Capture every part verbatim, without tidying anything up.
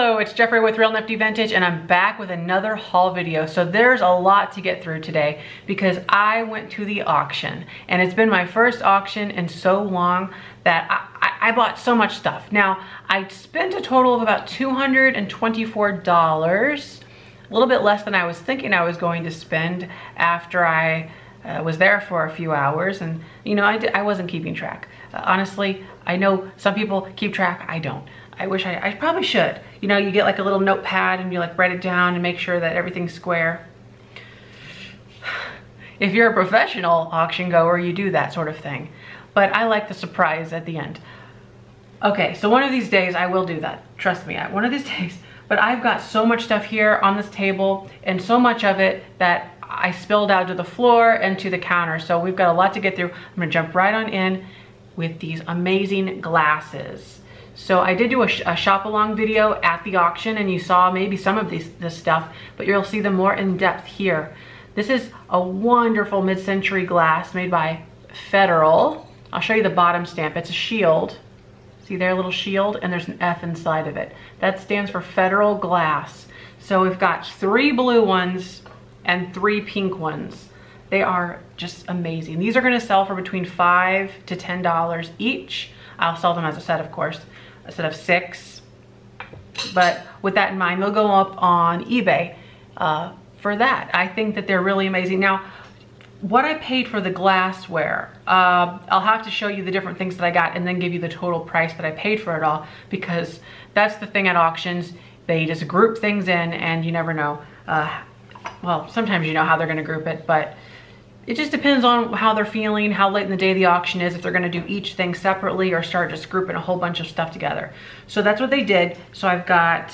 Hello, it's Jeffrey with Real Nifty Vintage and I'm back with another haul video. So there's a lot to get through today because I went to the auction and it's been my first auction in so long that I, I, I bought so much stuff. Now, I spent a total of about two hundred twenty-four dollars, a little bit less than I was thinking I was going to spend after I Uh, was there for a few hours, and you know, I, did, I wasn't keeping track. Uh, honestly, I know some people keep track, I don't. I wish I, I probably should. You know, you get like a little notepad and you like write it down and make sure that everything's square. If you're a professional auction goer, you do that sort of thing. But I like the surprise at the end. Okay, so one of these days I will do that. Trust me, I, one of these days. But I've got so much stuff here on this table and so much of it that I spilled out to the floor and to the counter. So we've got a lot to get through. I'm gonna jump right on in with these amazing glasses. So I did do a, sh a shop along video at the auction and you saw maybe some of these, this stuff, but you'll see them more in depth here. This is a wonderful mid-century glass made by Federal. I'll show you the bottom stamp. It's a shield. See their little shield? And there's an F inside of it. That stands for Federal Glass. So we've got three blue ones and three pink ones. They are just amazing. These are gonna sell for between five to ten dollars each. I'll sell them as a set, of course, a set of six. But with that in mind, they'll go up on eBay uh, for that. I think that they're really amazing. Now, what I paid for the glassware, uh, I'll have to show you the different things that I got and then give you the total price that I paid for it all, because that's the thing at auctions. They just group things in and you never know. Uh, Well, sometimes you know how they're going to group it, but it just depends on how they're feeling, how late in the day the auction is, if they're going to do each thing separately or start just grouping a whole bunch of stuff together. So that's what they did. So I've got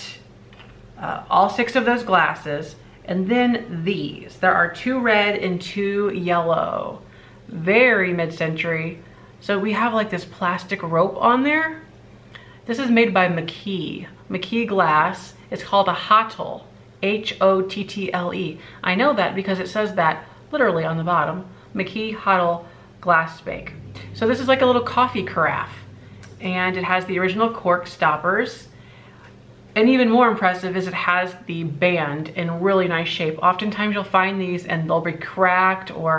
uh, all six of those glasses and then these. There are two red and two yellow. Very mid-century. So we have like this plastic rope on there. This is made by McKee. McKee glass. It's called a Hottle. H O T T L E. I know that because it says that literally on the bottom. McKee Hottle Glass Bake. So this is like a little coffee carafe. And it has the original cork stoppers. And even more impressive is it has the band in really nice shape. Oftentimes you'll find these and they'll be cracked or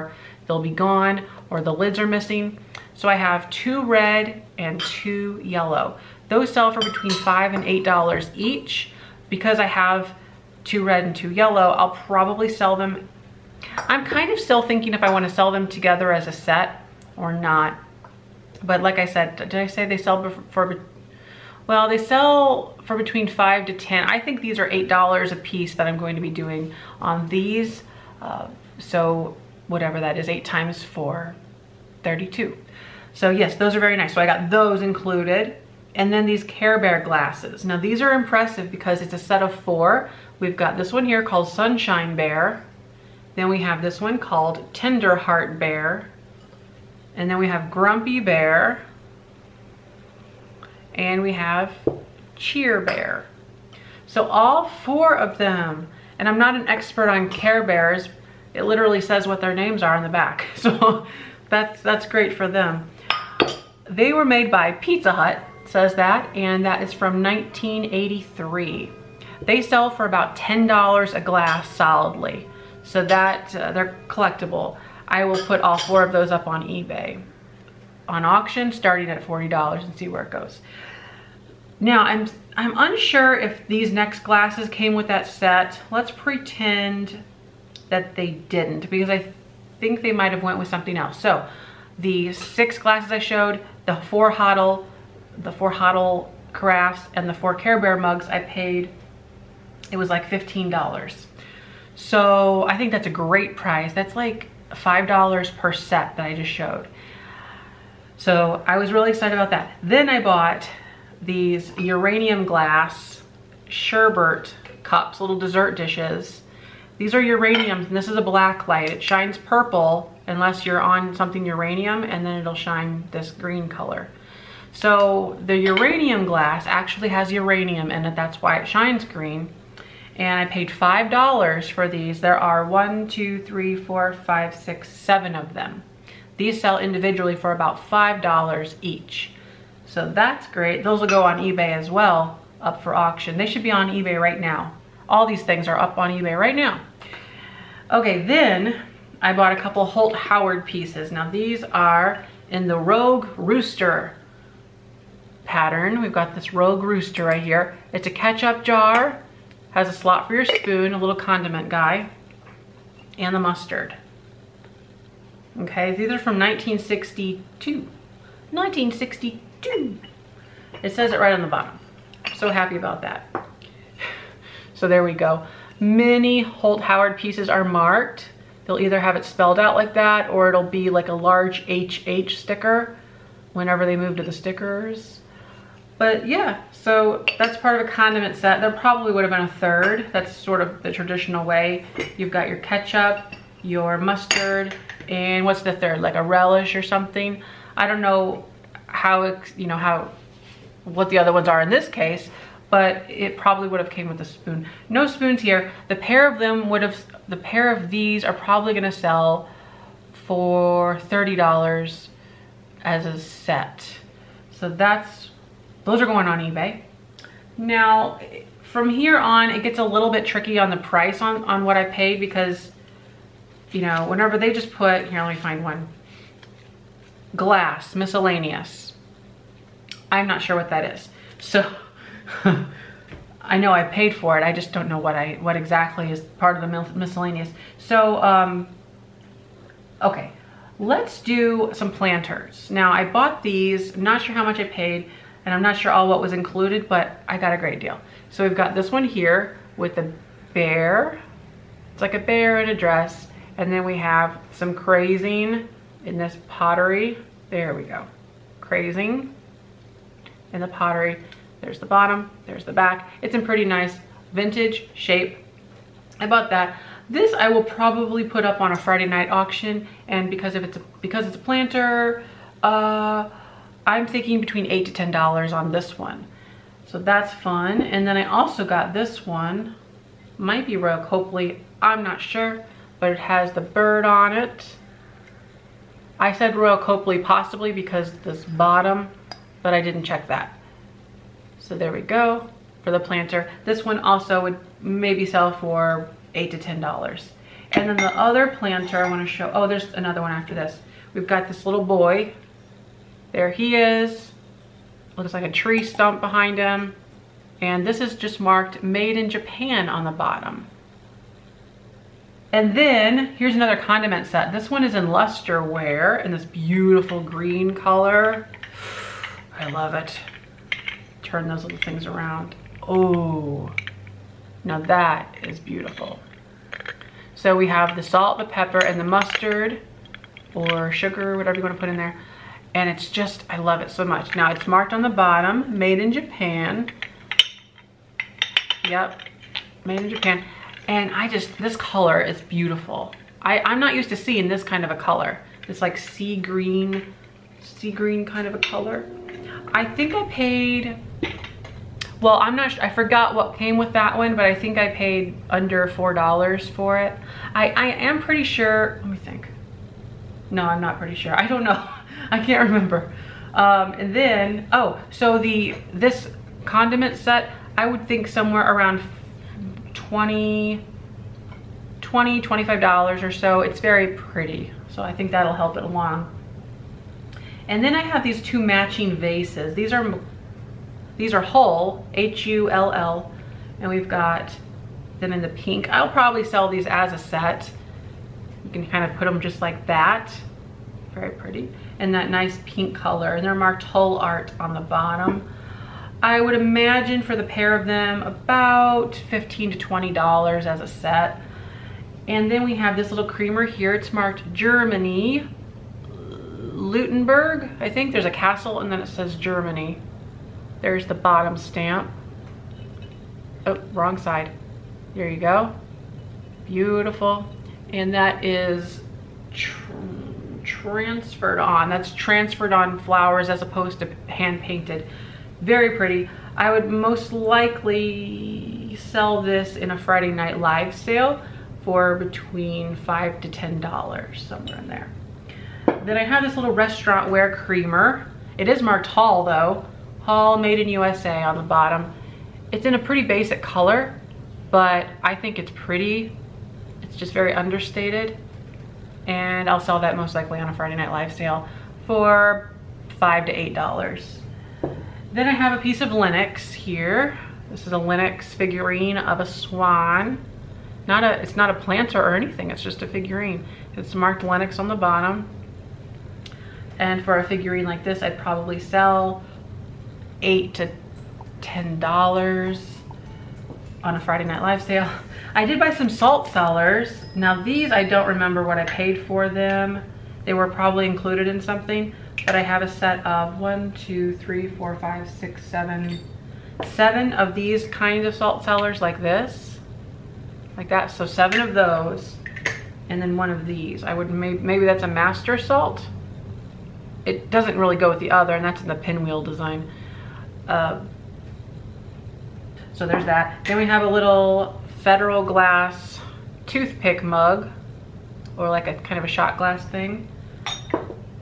they'll be gone or the lids are missing. So I have two red and two yellow. Those sell for between five and eight dollars each. Because I have two red and two yellow, I'll probably sell them. I'm kind of still thinking if I want to sell them together as a set or not. But like I said, did I say they sell for, well, they sell for between five to ten. I think these are eight dollars a piece that I'm going to be doing on these. Uh, so whatever that is, eight times four, thirty-two. So yes, those are very nice. So I got those included. And then these Care Bear glasses. Now these are impressive because it's a set of four. We've got this one here called Sunshine Bear. Then we have this one called Tenderheart Bear. And then we have Grumpy Bear. And we have Cheer Bear. So all four of them. And I'm not an expert on Care Bears. It literally says what their names are on the back. So that's, that's great for them. They were made by Pizza Hut, says that, and that is from nineteen eighty-three. They sell for about ten dollars a glass solidly. So that, uh, they're collectible. I will put all four of those up on eBay. On auction, starting at forty dollars and see where it goes. Now, I'm, I'm unsure if these next glasses came with that set. Let's pretend that they didn't, because I think they might have went with something else. So the six glasses I showed, the four Hottle, the four Hottle carafes, and the four Care Bear mugs I paid, it was like fifteen dollars. So I think that's a great price. That's like five dollars per set that I just showed. So I was really excited about that. Then I bought these uranium glass sherbet cups, little dessert dishes. These are uraniums, and this is a black light. It shines purple unless you're on something uranium, and then it'll shine this green color. So the uranium glass actually has uranium in it. That's why it shines green. And I paid five dollars for these. There are one, two, three, four, five, six, seven of them. These sell individually for about five dollars each. So that's great. Those will go on eBay as well. up for auction. They should be on eBay right now. All these things are up on eBay right now. Okay, then I bought a couple Holt Howard pieces. Now these are in the Rogue Rooster pattern. We've got this Rogue Rooster right here. It's a ketchup jar, has a slot for your spoon, a little condiment guy, and the mustard. Okay, these are from nineteen sixty-two. nineteen sixty-two. It says it right on the bottom. I'm so happy about that. So there we go. Many Holt Howard pieces are marked. They'll either have it spelled out like that, or it'll be like a large H H sticker whenever they move to the stickers. But yeah, so that's part of a condiment set. There probably would have been a third. That's sort of the traditional way. You've got your ketchup, your mustard, and what's the third? Like a relish or something. I don't know how, you know, how, what the other ones are in this case, but it probably would have came with a spoon. No spoons here. The pair of them would have, the pair of these are probably gonna sell for thirty dollars as a set. So that's, those are going on eBay. Now, from here on, it gets a little bit tricky on the price on, on what I paid because, you know, whenever they just put, here, let me find one. Glass, miscellaneous. I'm not sure what that is. So I know I paid for it. I just don't know what I what exactly is part of the miscellaneous. So, um, okay, let's do some planters. Now I bought these, I'm not sure how much I paid, and I'm not sure all what was included, but I got a great deal. So we've got this one here with the bear. It's like a bear in a dress. And then we have some crazing in this pottery. There we go. Crazing in the pottery. There's the bottom, there's the back. It's in pretty nice vintage shape. I bought that. This I will probably put up on a Friday night auction, and because if it's a, because it's a planter, uh, I'm thinking between eight to ten dollars on this one. So that's fun. And then I also got this one. Might be Royal Copley, I'm not sure, but it has the bird on it. I said Royal Copley possibly because this bottom, but I didn't check that. So there we go for the planter. This one also would maybe sell for eight to ten dollars. And then the other planter I want to show, oh, there's another one after this. We've got this little boy. There he is. Looks like a tree stump behind him. And this is just marked made in Japan on the bottom. And then here's another condiment set. This one is in Lusterware in this beautiful green color. I love it. Turn those little things around. Oh, now that is beautiful. So we have the salt, the pepper, and the mustard or sugar, whatever you want to put in there. And it's just, I love it so much. Now it's marked on the bottom, made in Japan. Yep, made in Japan. And I just, this color is beautiful. I, I'm not used to seeing this kind of a color. It's like sea green, sea green kind of a color. I think I paid, well, I'm not sure, I forgot what came with that one, but I think I paid under four dollars for it. I, I am pretty sure, let me think. No, I'm not pretty sure. I don't know. I can't remember. Um, and then, oh, so the this condiment set, I would think somewhere around twenty, twenty, twenty-five dollars or so. It's very pretty, so I think that'll help it along. And then I have these two matching vases. These are these are Hull, H U L L, and we've got them in the pink. I'll probably sell these as a set. You can kind of put them just like that. Very pretty. And that nice pink color. And they're marked Hull Art on the bottom. I would imagine for the pair of them about fifteen to twenty dollars as a set. And then we have this little creamer here. It's marked Germany, Lutenberg. I think there's a castle and then it says Germany. There's the bottom stamp. Oh, wrong side. There you go. Beautiful. And that is tr transferred on. That's transferred on flowers as opposed to hand painted. Very pretty. I would most likely sell this in a Friday night live sale for between five to ten dollars, somewhere in there. Then I have this little restaurant ware creamer. It is marked Hall though. Hall made in U S A on the bottom. It's in a pretty basic color, but I think it's pretty. It's just very understated. And I'll sell that most likely on a Friday Night Live sale for five to eight dollars. Then I have a piece of Lenox here. This is a Lenox figurine of a swan. Not a, it's not a planter or anything, it's just a figurine. It's marked Lenox on the bottom. And for a figurine like this, I'd probably sell eight to ten dollars on a Friday Night Live sale. I did buy some salt cellars. Now these, I don't remember what I paid for them. They were probably included in something, but I have a set of one, two, three, four, five, six, seven, seven of these kinds of salt cellars like this, like that. So seven of those, and then one of these. I would maybe, maybe that's a master salt. It doesn't really go with the other, and that's in the pinwheel design. Uh, so there's that. Then we have a little Federal Glass toothpick mug, or like a kind of a shot glass thing.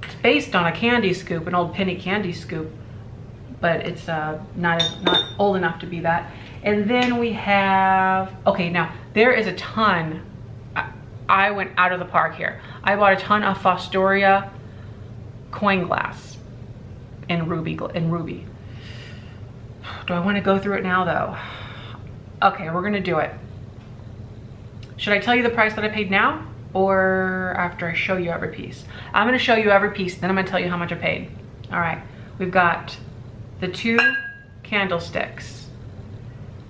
It's based on a candy scoop, an old penny candy scoop, but it's uh, not, as, not old enough to be that. And then we have, okay, now there is a ton. I, I went out of the park here. I bought a ton of Fostoria coin glass and ruby and ruby. Do I want to go through it now though? Okay, we're gonna do it. Should I tell you the price that I paid now or after I show you every piece? I'm gonna show you every piece, then I'm gonna tell you how much I paid. All right, we've got the two candlesticks.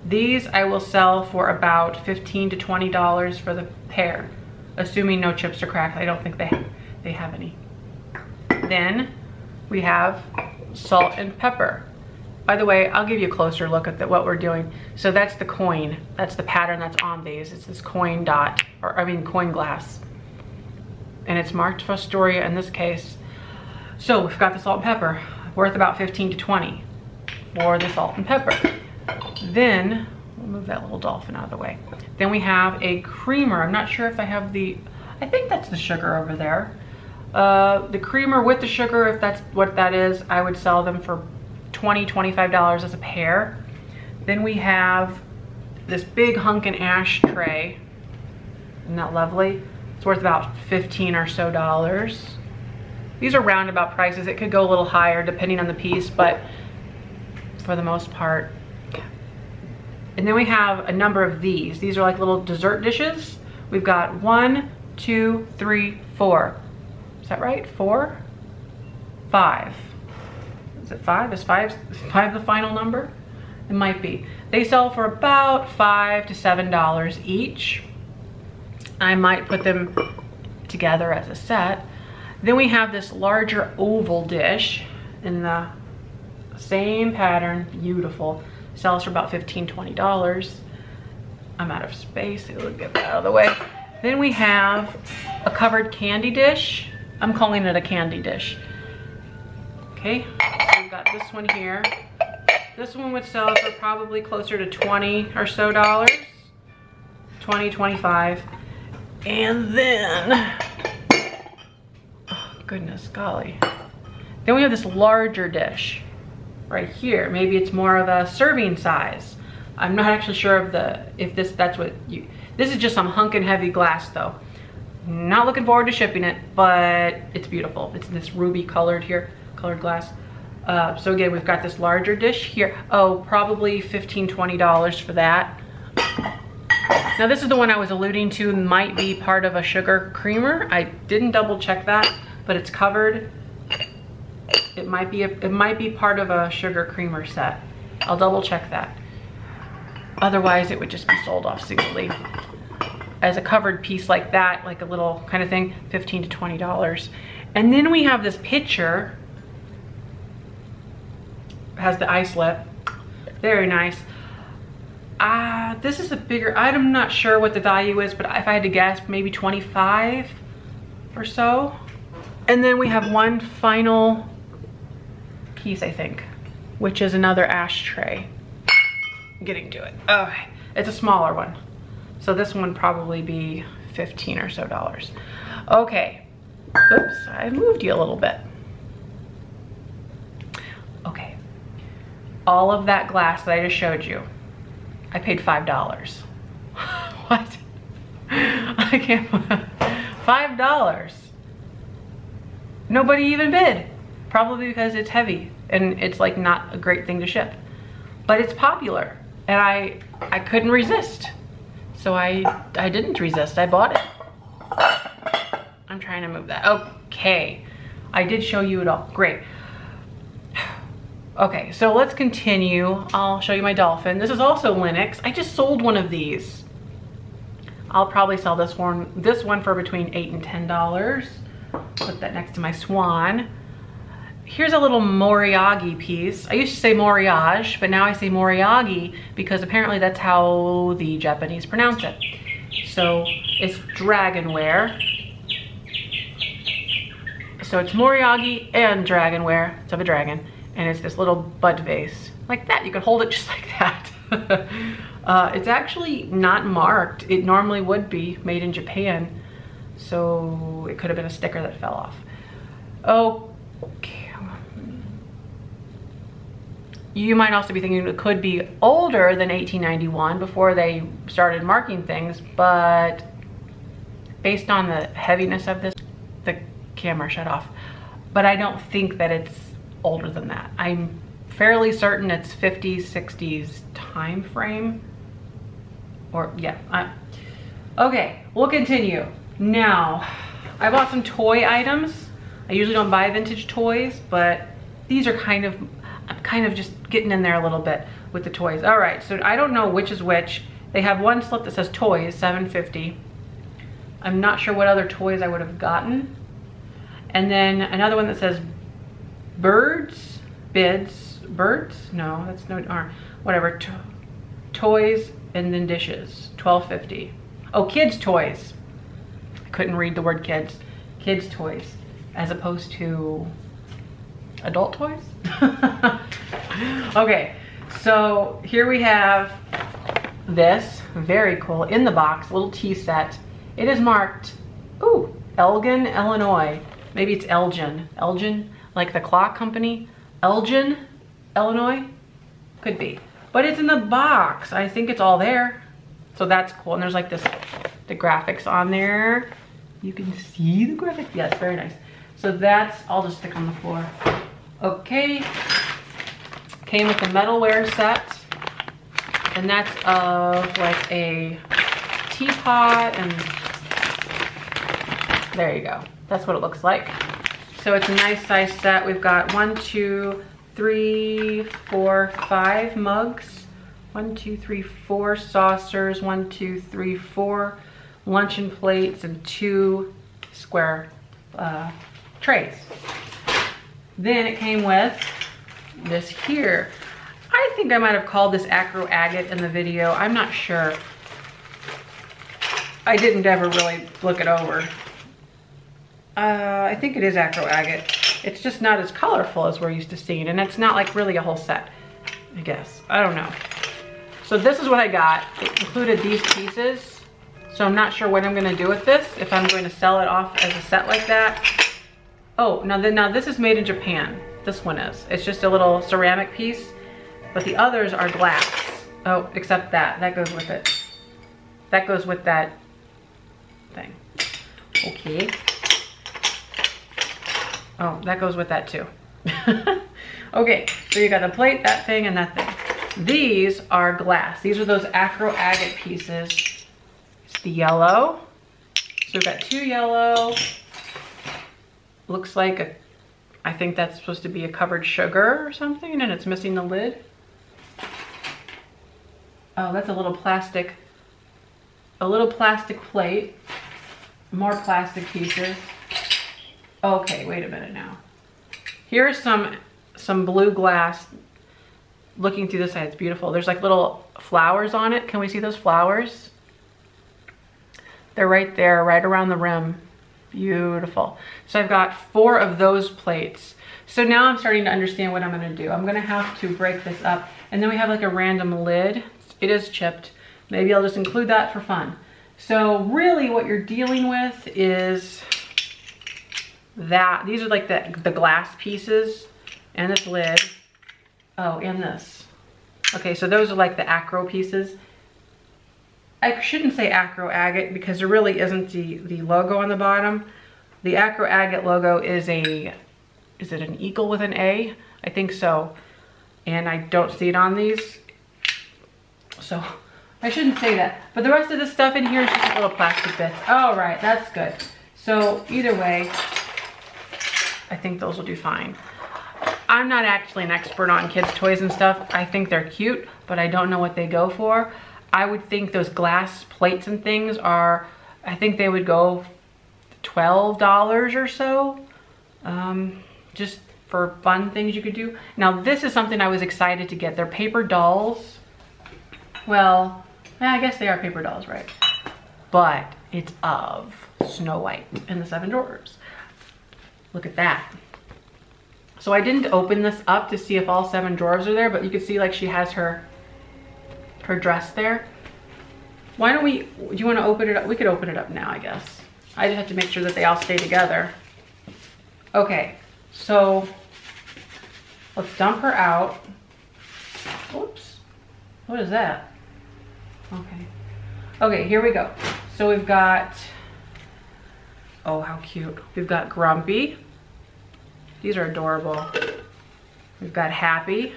These I will sell for about fifteen to twenty dollars for the pair, assuming no chips or cracks. I don't think they they have any. Then we have salt and pepper. By the way, I'll give you a closer look at the, what we're doing. So that's the coin. That's the pattern that's on these. It's this coin dot, or I mean coin glass. And it's marked Fostoria in this case. So we've got the salt and pepper, worth about fifteen to twenty for the salt and pepper. Then, we'll move that little dolphin out of the way. Then we have a creamer. I'm not sure if I have the, I think that's the sugar over there. Uh, the creamer with the sugar, if that's what that is, I would sell them for twenty, twenty-five dollars as a pair. Then we have this big hunkin' ashtray. Isn't that lovely? It's worth about fifteen or so dollars. These are roundabout prices. It could go a little higher depending on the piece, but for the most part. And then we have a number of these. These are like little dessert dishes. We've got one, two, three, four. Is that right? Four? Five. Is it five? Is five, is five the final number? It might be. They sell for about five to seven dollars each. I might put them together as a set. Then we have this larger oval dish in the same pattern. Beautiful. Sells for about fifteen, twenty dollars. I'm out of space. It'll get that out of the way. Then we have a covered candy dish. I'm calling it a candy dish. Okay, so we've got this one here. This one would sell for probably closer to twenty or so dollars. twenty, twenty-five. And then, oh goodness, golly. Then we have this larger dish right here. Maybe it's more of a serving size. I'm not actually sure of the, if this, that's what you, this is just some hunkin' heavy glass though. Not looking forward to shipping it, but it's beautiful. It's this ruby colored here, colored glass. Uh, so again, we've got this larger dish here. Oh, probably fifteen, twenty dollars for that. Now this is the one I was alluding to, might be part of a sugar creamer. I didn't double check that, but it's covered. It might be, a, it might be part of a sugar creamer set. I'll double check that. Otherwise it would just be sold off singly. As a covered piece like that, like a little kind of thing, fifteen to twenty dollars. And then we have this pitcher. It has the ice lip. Very nice. Ah, uh, this is a bigger, I'm not sure what the value is, but if I had to guess, maybe twenty-five or so. And then we have one final piece, I think, which is another ashtray. I'm getting to it. Oh, it's a smaller one. So this one would probably be fifteen or so dollars. Okay, oops, I moved you a little bit. Okay, all of that glass that I just showed you, I paid five dollars. What? I can't, five dollars. Nobody even bid. Probably because it's heavy and it's like not a great thing to ship. But it's popular and I I couldn't resist. So I, I didn't resist, I bought it. I'm trying to move that, okay. I did show you it all, great. Okay, so let's continue. I'll show you my dolphin. This is also Lenox. I just sold one of these. I'll probably sell this one this one for between eight and ten dollars. Put that next to my swan. Here's a little Moriage piece. I used to say Moriage, but now I say Moriage because apparently that's how the Japanese pronounce it. So it's dragonware. So it's Moriage and dragonware. It's of a dragon. And it's this little bud vase like that. You can hold it just like that. uh, it's actually not marked. It normally would be made in Japan. So it could have been a sticker that fell off. Oh, okay. You might also be thinking it could be older than eighteen ninety-one before they started marking things, but based on the heaviness of this, the camera shut off. But I don't think that it's older than that. I'm fairly certain it's fifties, sixties time frame, or yeah. I, okay, we'll continue. Now, I bought some toy items. I usually don't buy vintage toys, but these are kind of, I'm kind of just getting in there a little bit with the toys. All right, so I don't know which is which. They have one slip that says toys, seven fifty. I'm not sure what other toys I would have gotten. And then another one that says birds bids birds no that's no arm whatever to, toys and then dishes, twelve fifty. Oh, kids toys. I couldn't read the word kids. Kids toys as opposed to adult toys. Okay, so here we have this very cool in the box little tea set. It is marked, ooh, Elgin, Illinois. Maybe it's Elgin. Elgin, like the clock company. Elgin, Illinois, could be. But it's in the box. I think it's all there. So that's cool. And there's like this, the graphics on there. You can see the graphics. Yes, very nice. So that's, I'll just stick on the floor. Okay. Came with a metalware set. And that's of like a teapot and there you go. That's what it looks like. So it's a nice size set. We've got one, two, three, four, five mugs. One, two, three, four saucers. One, two, three, four luncheon plates and two square uh, trays. Then it came with this here. I think I might have called this Akro Agate in the video. I'm not sure. I didn't ever really look it over. Uh, I think it is Akro Agate. It's just not as colorful as we're used to seeing, and it's not like really a whole set, I guess. I don't know. So this is what I got. It included these pieces, so I'm not sure what I'm going to do with this, if I'm going to sell it off as a set like that. Oh, now, the, now this is made in Japan. This one is. It's just a little ceramic piece, but the others are glass. Oh, except that. That goes with it. That goes with that thing. Okay. Oh, that goes with that too. Okay, so you got the plate, that thing, and that thing. These are glass. These are those Akro Agate pieces. It's the yellow. So we've got two yellow. Looks like a, I think that's supposed to be a covered sugar or something, and it's missing the lid. Oh, that's a little plastic, a little plastic plate. More plastic pieces. Okay, wait a minute now. Here's some some blue glass. Looking through this side, it's beautiful. There's like little flowers on it. Can we see those flowers? They're right there, right around the rim. Beautiful. So I've got four of those plates. So now I'm starting to understand what I'm gonna do. I'm gonna have to break this up. And then we have like a random lid. It is chipped. Maybe I'll just include that for fun. So really what you're dealing with is that these are like the, the glass pieces and this lid. Oh, and this Okay, so those are like the Akro pieces. I shouldn't say Akro Agate because there really isn't the, the logo on the bottom. The Akro Agate logo is a, is it an eagle with an A? I think so. And I don't see it on these. So I shouldn't say that. But the rest of the stuff in here is just little plastic bits. All right, that's good. So either way, I think those will do fine. I'm not actually an expert on kids' toys and stuff. I think they're cute, but I don't know what they go for. I would think those glass plates and things are, I think they would go twelve dollars or so, um, just for fun things you could do. Now this is something I was excited to get. They're paper dolls. Well, I guess they are paper dolls, right? But it's of Snow White and the Seven Dwarfs. Look at that. So I didn't open this up to see if all seven drawers are there, but you can see like she has her her dress there. Why don't we, do you want to open it up? We could open it up now, I guess. I just have to make sure that they all stay together. Okay, so let's dump her out. Oops, what is that? Okay, okay, here we go. So we've got, oh, how cute. We've got Grumpy. These are adorable. We've got Happy.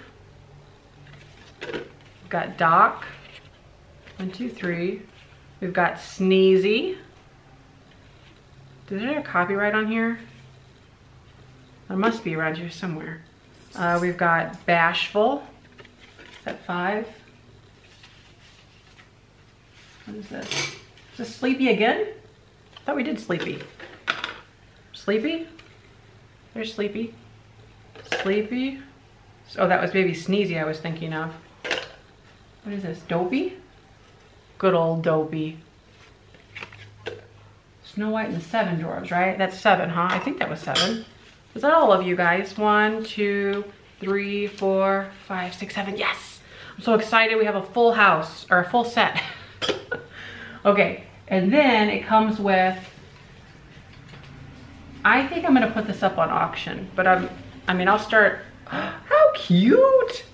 We've got Doc. One, two, three. We've got Sneezy. Is there a copyright on here? There must be around here somewhere. Uh, we've got Bashful. Is that five? What is this? Is this Sleepy again? I thought we did Sleepy. Sleepy? There's Sleepy. Sleepy. Oh, that was maybe Sneezy I was thinking of. What is this? Dopey? Good old Dopey. Snow White and the Seven Dwarfs, right? That's seven, huh? I think that was seven. Is that all of you guys? One, two, three, four, five, six, seven. Yes! I'm so excited. We have a full house, or a full set. Okay. And then it comes with, I think I'm gonna put this up on auction, but I'm, I mean, I'll start, how cute.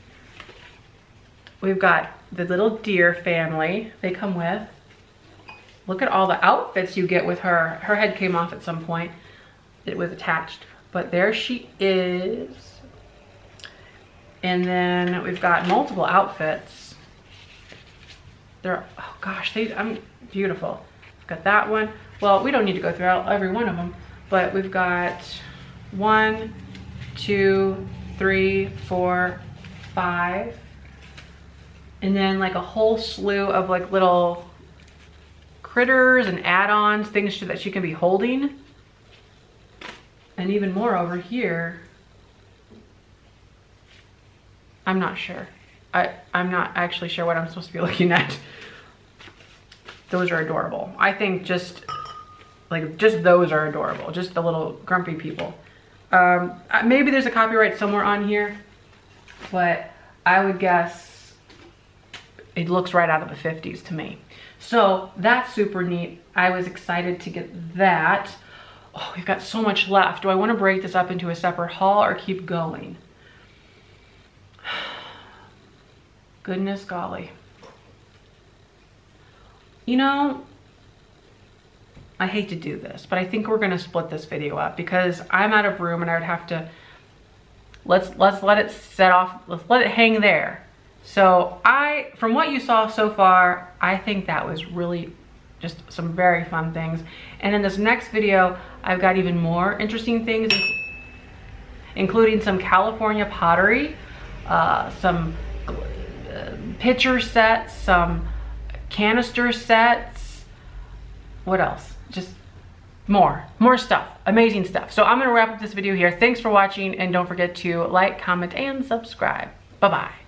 We've got the little deer family they come with. Look at all the outfits you get with her. Her head came off at some point. It was attached, but there she is. And then we've got multiple outfits. They're, oh gosh, these, I'm beautiful. Got that one. Well, we don't need to go through every one of them. But we've got one, two, three, four, five, and then like a whole slew of like little critters and add-ons, things that she can be holding, and even more over here. I'm not sure. I, I'm not actually sure what I'm supposed to be looking at. Those are adorable. I think just Like just those are adorable, just the little grumpy people. Um, maybe there's a copyright somewhere on here, but I would guess it looks right out of the fifties to me. So that's super neat. I was excited to get that. Oh, we've got so much left. Do I want to break this up into a separate haul or keep going? Goodness golly. You know, I hate to do this, but I think we're gonna split this video up because I'm out of room and I would have to, let's let's let it set off, let's let it hang there. So I, from what you saw so far, I think that was really just some very fun things. And in this next video, I've got even more interesting things, including some California pottery, uh, some uh, pitcher sets, some canister sets, what else? Just more, more stuff, amazing stuff. So I'm gonna wrap up this video here. Thanks for watching and don't forget to like, comment, and subscribe. Bye-bye.